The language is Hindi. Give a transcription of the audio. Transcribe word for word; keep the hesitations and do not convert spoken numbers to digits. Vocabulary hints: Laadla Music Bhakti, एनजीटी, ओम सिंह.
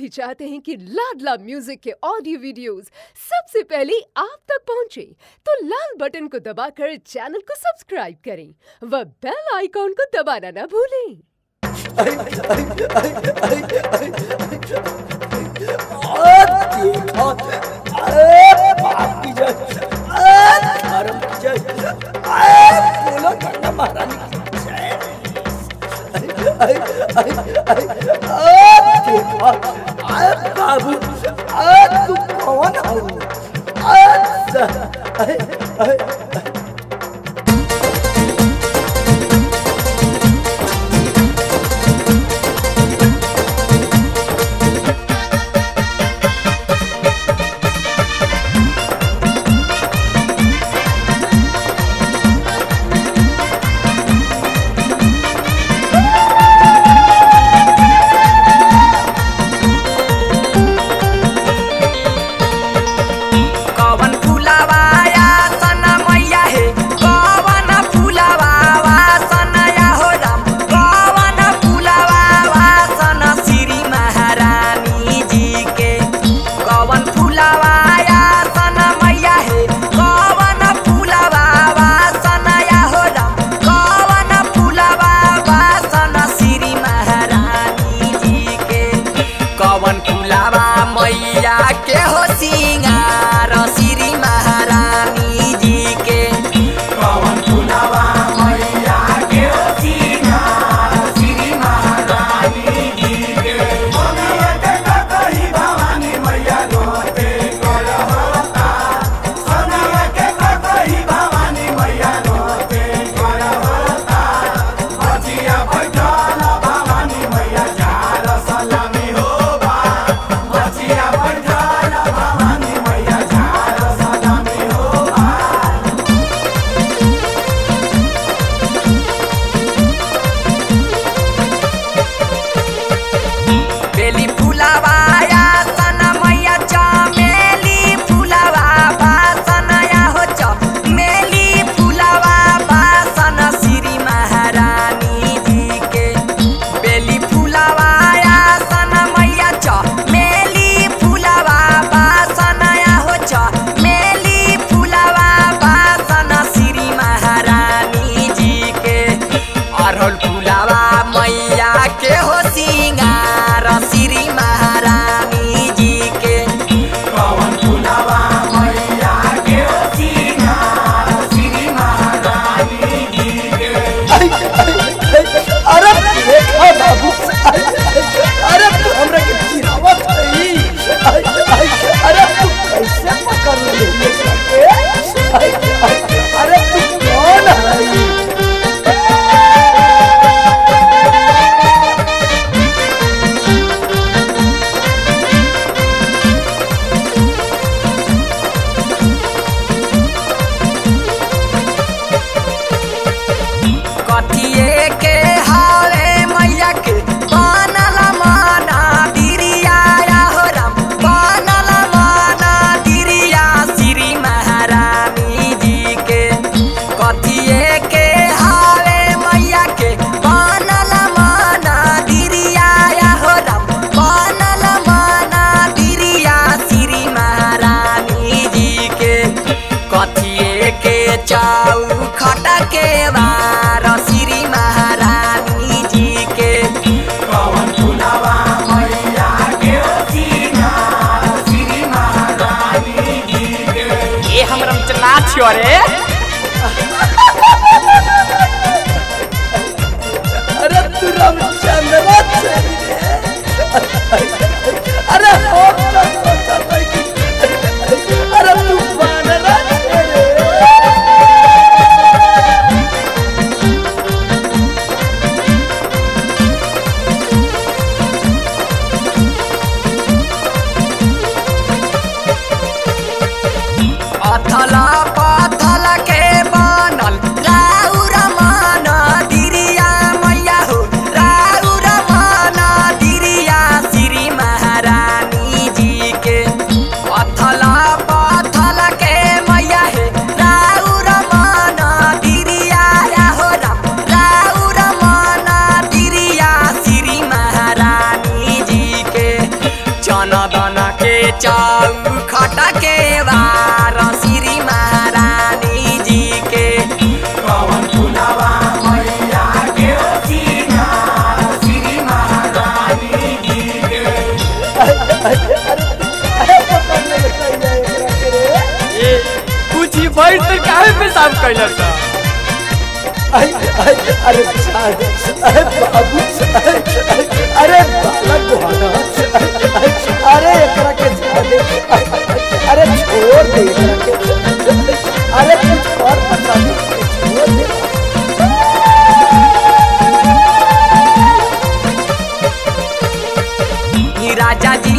भी चाहते हैं कि लाडला म्यूजिक के ऑडियो वीडियोस सबसे पहले आप तक पहुंचे, तो लाल बटन को दबाकर चैनल को सब्सक्राइब करें व बेल आइकॉन को दबाना ना भूलें। बाबू आज तू कौन हो? अरे अरे तू रामचंद्र से अरे हो अरे तू वानर रे अथला पाथला दाना दाना के चाऊ खटा के वार श्री महारानी जी के पवन फुलवा मैया के सीना श्री महारानी जी के। ए कुछ बैठ कर काहे पे साफ कइलस आई आई अरे अरे बाबू अरे बालक गोहाना अरे एकरा के अरे छोड़ दे अरे कुछ और पता नहीं छोड़ दे। राजा जी